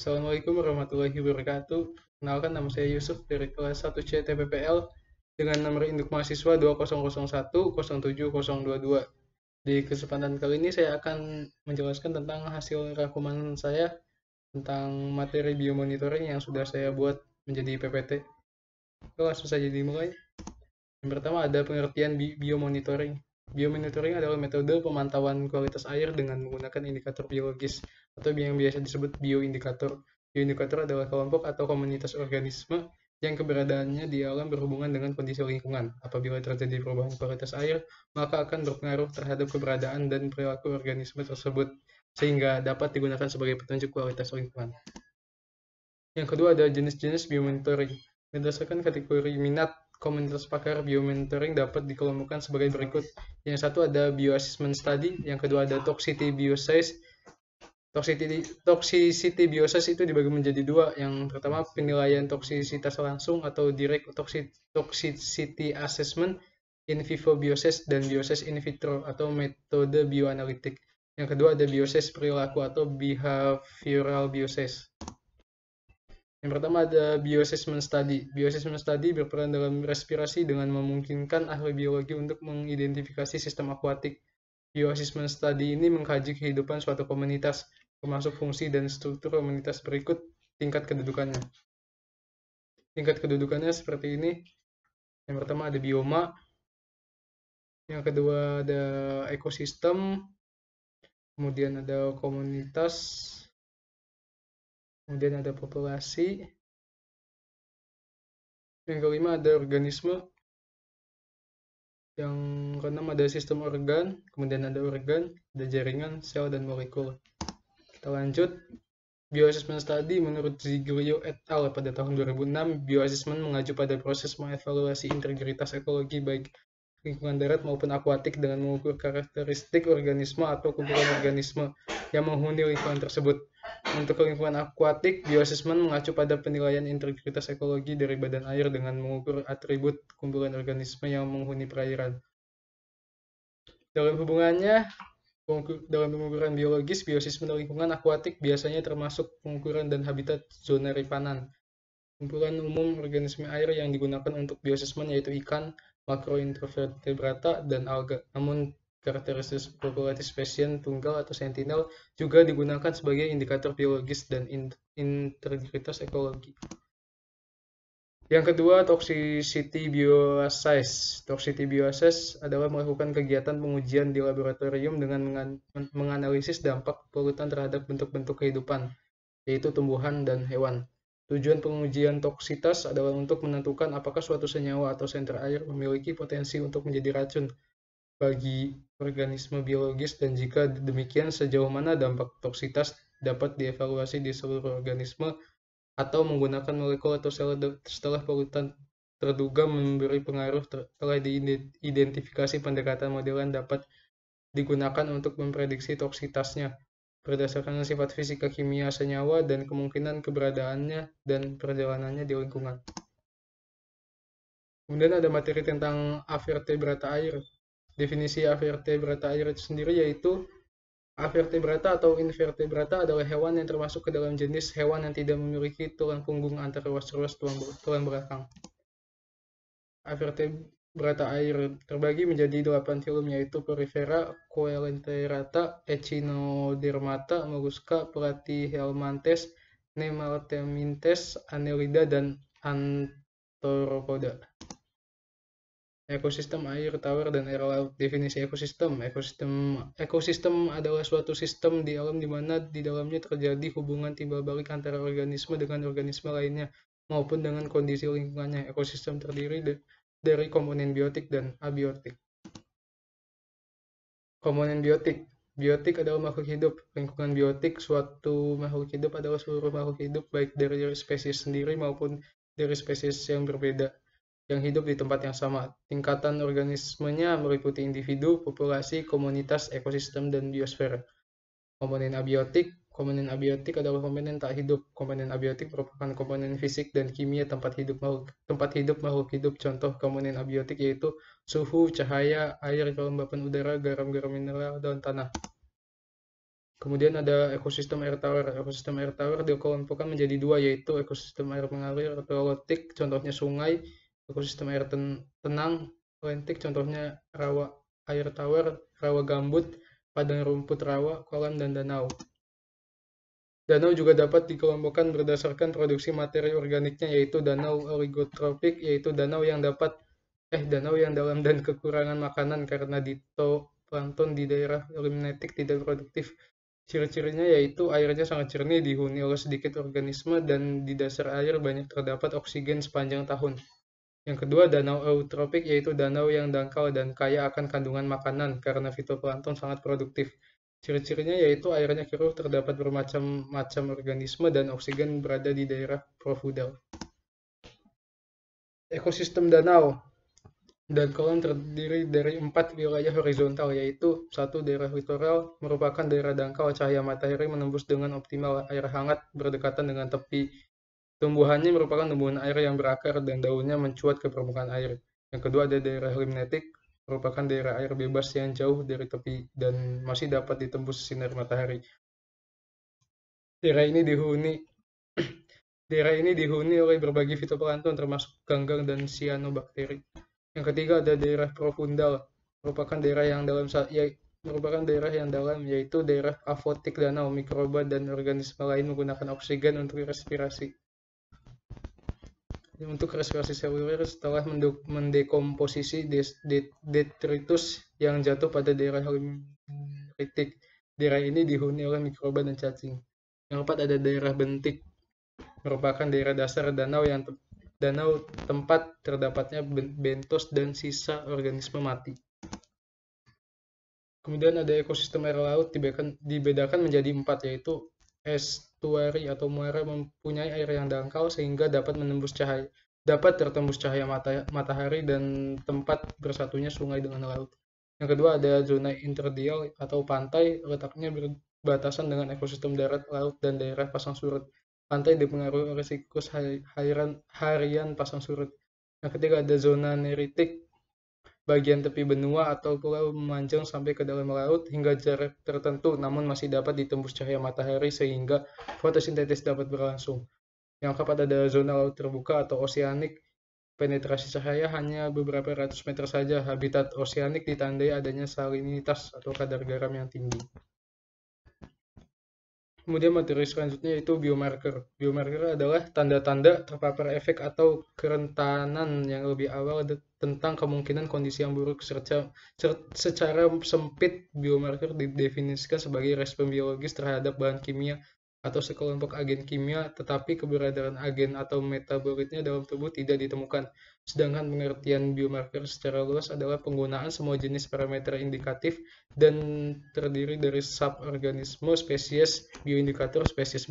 Assalamualaikum warahmatullahi wabarakatuh. Kenalkan, nama saya Yusuf dari kelas 1CTPPL dengan nomor induk mahasiswa 2001-07022. Di kesempatan kali ini saya akan menjelaskan tentang hasil rangkuman saya tentang materi biomonitoring yang sudah saya buat menjadi PPT. Langsung saja dimulai. Yang pertama ada pengertian biomonitoring. Biomonitoring adalah metode pemantauan kualitas air dengan menggunakan indikator biologis atau yang biasa disebut bioindikator. Bioindikator adalah kelompok atau komunitas organisme yang keberadaannya di alam berhubungan dengan kondisi lingkungan. Apabila terjadi perubahan kualitas air, maka akan berpengaruh terhadap keberadaan dan perilaku organisme tersebut, sehingga dapat digunakan sebagai petunjuk kualitas lingkungan. Yang kedua ada jenis-jenis biomonitoring. Berdasarkan kategori minat, komunitas pakar biomonitoring dapat dikelompokkan sebagai berikut. Yang satu ada bioassessment study, yang kedua ada toxicity biases. Toxicity biases itu dibagi menjadi dua. Yang pertama penilaian toksisitas langsung atau direct toxicity assessment, in vivo biases, dan biases in vitro atau metode bioanalitik. Yang kedua ada biases perilaku atau behavioral biases. Yang pertama ada bioassessment study. Bioassessment study berperan dalam respirasi dengan memungkinkan ahli biologi untuk mengidentifikasi sistem akuatik. Bioassessment study ini mengkaji kehidupan suatu komunitas, termasuk fungsi dan struktur komunitas berikut tingkat kedudukannya. Tingkat kedudukannya seperti ini. Yang pertama ada bioma. Yang kedua ada ekosistem. Kemudian ada komunitas. Kemudian ada populasi. Yang kelima ada organisme. Yang keenam ada sistem organ. Kemudian ada organ, ada jaringan, sel, dan molekul. Kita lanjut. Bioassessment study menurut Ziglio et al. Pada tahun 2006, bioassessment mengacu pada proses mengevaluasi integritas ekologi baik lingkungan darat maupun akuatik dengan mengukur karakteristik organisme atau kumpulan organisme yang menghuni lingkungan tersebut. Untuk lingkungan akuatik, bioassessment mengacu pada penilaian integritas ekologi dari badan air dengan mengukur atribut kumpulan organisme yang menghuni perairan. Dalam pengukuran biologis, bioassessment lingkungan akuatik biasanya termasuk pengukuran dan habitat zona ripanan. Kumpulan umum organisme air yang digunakan untuk bioassessment yaitu ikan, makroinvertebrata, dan alga. Namun, karakteristik populasi spesies tunggal atau sentinel juga digunakan sebagai indikator biologis dan integritas ekologi. Yang kedua, toxicity biases. Toxicity biases adalah melakukan kegiatan pengujian di laboratorium dengan menganalisis dampak polutan terhadap bentuk-bentuk kehidupan, yaitu tumbuhan dan hewan. Tujuan pengujian toksitas adalah untuk menentukan apakah suatu senyawa atau senter air memiliki potensi untuk menjadi racun bagi organisme biologis, dan jika demikian sejauh mana dampak toksitas dapat dievaluasi di seluruh organisme atau menggunakan molekul atau sel setelah polutan terduga memberi pengaruh telah diidentifikasi. Pendekatan modelan dapat digunakan untuk memprediksi toksitasnya berdasarkan sifat fisika kimia senyawa dan kemungkinan keberadaannya dan perjalanannya di lingkungan. Kemudian ada materi tentang Avertebrata Air. Definisi Avertebrata air itu sendiri yaitu Avertebrata atau invertebrata adalah hewan yang termasuk ke dalam jenis hewan yang tidak memiliki tulang punggung antara ruas-ruas tulang belakang. Avertebrata air terbagi menjadi 8 filum yaitu Porifera, Coelenterata, Echinodermata, Mollusca, Platyhelminthes, Nemalteminthes, Annelida, dan Antoropoda. Ekosistem air, tawar, dan air laut. Definisi ekosistem. Ekosistem adalah suatu sistem di alam di mana di dalamnya terjadi hubungan timbal balik antara organisme dengan organisme lainnya maupun dengan kondisi lingkungannya. Ekosistem terdiri dari komponen biotik dan abiotik. Komponen biotik. Biotik adalah makhluk hidup. Lingkungan biotik suatu makhluk hidup adalah seluruh makhluk hidup baik dari spesies sendiri maupun dari spesies yang berbeda yang hidup di tempat yang sama. Tingkatan organismenya meliputi individu, populasi, komunitas, ekosistem, dan biosfer. Komponen abiotik. Komponen abiotik adalah komponen tak hidup. Komponen abiotik merupakan komponen fisik dan kimia tempat hidup makhluk hidup. Contoh komponen abiotik yaitu suhu, cahaya, air, kelembapan udara, garam mineral, dan tanah. Kemudian ada ekosistem air tawar. Ekosistem air tawar dikelompokkan menjadi dua, yaitu ekosistem air mengalir atau lotik, contohnya sungai, ekosistem air tenang, lentik, contohnya rawa air tawar, rawa gambut, padang rumput rawa, kolam, dan danau. Danau juga dapat dikelompokkan berdasarkan produksi materi organiknya, yaitu danau oligotropik, yaitu danau yang dalam dan kekurangan makanan karena ditoplankton di daerah limnetik tidak produktif. Ciri-cirinya yaitu airnya sangat jernih, dihuni oleh sedikit organisme, dan di dasar air banyak terdapat oksigen sepanjang tahun. Yang kedua, danau eutropik, yaitu danau yang dangkal dan kaya akan kandungan makanan karena fitoplankton sangat produktif. Ciri-cirinya yaitu airnya keruh, terdapat bermacam-macam organisme, dan oksigen berada di daerah profudal. Ekosistem danau dan kolam terdiri dari 4 wilayah horizontal, yaitu 1. Daerah litoral merupakan daerah dangkal, cahaya matahari menembus dengan optimal, air hangat berdekatan dengan tepi. Tumbuhannya merupakan tumbuhan air yang berakar dan daunnya mencuat ke permukaan air. Yang kedua, ada daerah limnetik, merupakan daerah air bebas yang jauh dari tepi dan masih dapat ditembus sinar matahari. Daerah ini dihuni oleh berbagai fitoplankton termasuk ganggang dan sianobakteri. Yang ketiga, ada daerah profundal, merupakan daerah yang dalam, yaitu daerah afotik danau, mikroba dan organisme lain menggunakan oksigen untuk respirasi. Untuk respirasi seluler setelah mendekomposisi detritus yang jatuh pada daerah limnetik. Daerah ini dihuni oleh mikroba dan cacing. Yang keempat, ada daerah bentik, merupakan daerah dasar danau yang tempat terdapatnya bentos dan sisa organisme mati. Kemudian ada ekosistem air laut dibedakan menjadi 4, yaitu estuari atau muara mempunyai air yang dangkal sehingga dapat tertembus cahaya matahari dan tempat bersatunya sungai dengan laut. Yang kedua, ada zona interdial atau pantai, letaknya berbatasan dengan ekosistem darat, laut, dan daerah pasang surut. Pantai dipengaruhi oleh siklus harian pasang surut. Yang ketiga, ada zona neritik, bagian tepi benua atau pulau memanjang sampai ke dalam laut hingga jarak tertentu, namun masih dapat ditembus cahaya matahari sehingga fotosintesis dapat berlangsung. Yang keempat, ada zona laut terbuka atau oseanik, penetrasi cahaya hanya beberapa ratus meter saja. Habitat oseanik ditandai adanya salinitas atau kadar garam yang tinggi. Kemudian materi selanjutnya yaitu biomarker. Biomarker adalah tanda-tanda terpapar efek atau kerentanan yang lebih awal tentang kemungkinan kondisi yang buruk. Secara sempit, biomarker didefinisikan sebagai respon biologis terhadap bahan kimia atau sekelompok agen kimia, tetapi keberadaan agen atau metabolitnya dalam tubuh tidak ditemukan. Sedangkan pengertian biomarker secara luas adalah penggunaan semua jenis parameter indikatif dan terdiri dari suborganisme, spesies, bioindikator, spesies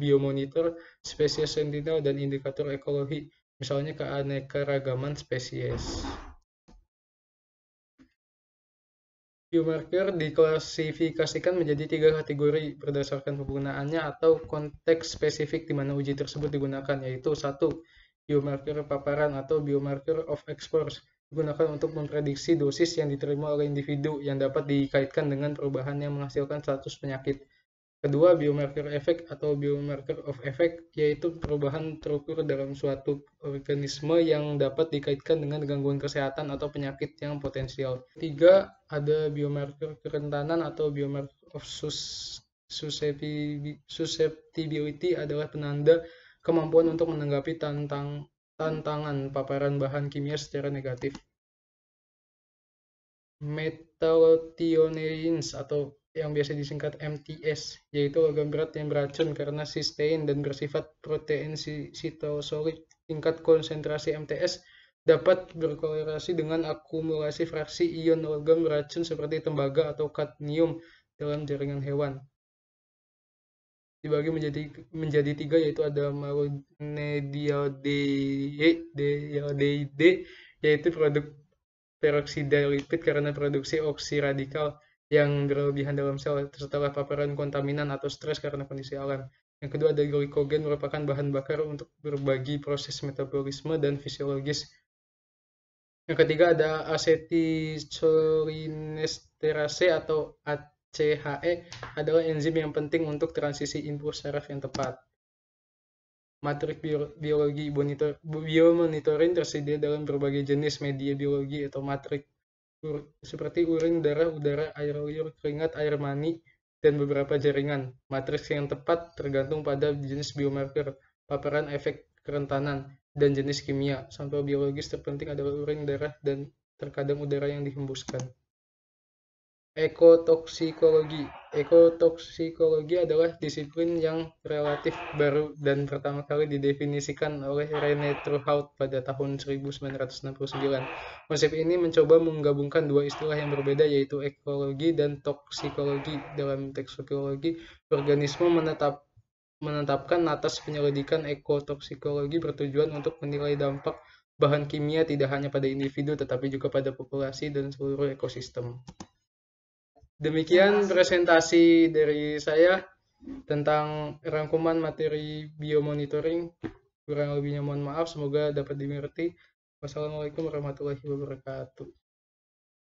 biomonitor, spesies sentinel, dan indikator ekologi, misalnya keanekaragaman spesies. Biomarker diklasifikasikan menjadi 3 kategori berdasarkan penggunaannya atau konteks spesifik di mana uji tersebut digunakan, yaitu 1. Biomarker paparan atau biomarker of exposure digunakan untuk memprediksi dosis yang diterima oleh individu yang dapat dikaitkan dengan perubahan yang menghasilkan status penyakit. Kedua, biomarker efek atau biomarker of effect, yaitu perubahan terukur dalam suatu organisme yang dapat dikaitkan dengan gangguan kesehatan atau penyakit yang potensial. 3, ada biomarker kerentanan atau biomarker of susceptibility, adalah penanda kemampuan untuk menanggapi tantangan paparan bahan kimia secara negatif. Methylthioneins atau yang biasa disingkat MTS, yaitu logam berat yang beracun karena sistein dan bersifat protein sitosolid. Tingkat konsentrasi MTS dapat berkorelasi dengan akumulasi fraksi ion logam beracun seperti tembaga atau kadmium dalam jaringan hewan. Dibagi menjadi 3, yaitu ada malonedialdehyde, yaitu produk peroksida lipid karena produksi oksiradikal yang berlebihan dalam sel setelah paparan kontaminan atau stres karena kondisi alam. Yang kedua, ada glikogen, merupakan bahan bakar untuk berbagi proses metabolisme dan fisiologis. Yang ketiga, ada acetylcholinesterase atau CHE adalah enzim yang penting untuk transisi impuls saraf yang tepat. Matriks biologi biomonitoring tersedia dalam berbagai jenis media biologi atau matriks seperti urin, darah, udara, air liur, keringat, air mani, dan beberapa jaringan. Matriks yang tepat tergantung pada jenis biomarker, paparan efek kerentanan, dan jenis kimia. Sampel biologis terpenting adalah urin, darah, dan terkadang udara yang dihembuskan. Ekotoksikologi. Ekotoksikologi adalah disiplin yang relatif baru dan pertama kali didefinisikan oleh René Truhaut pada tahun 1969. Konsep ini mencoba menggabungkan dua istilah yang berbeda, yaitu ekologi dan toksikologi. Dalam toksikologi, organisme menetapkan atas penyelidikan. Ekotoksikologi bertujuan untuk menilai dampak bahan kimia tidak hanya pada individu tetapi juga pada populasi dan seluruh ekosistem. Demikian presentasi dari saya tentang rangkuman materi biomonitoring. Kurang lebihnya mohon maaf, semoga dapat dimengerti. Wassalamualaikum warahmatullahi wabarakatuh.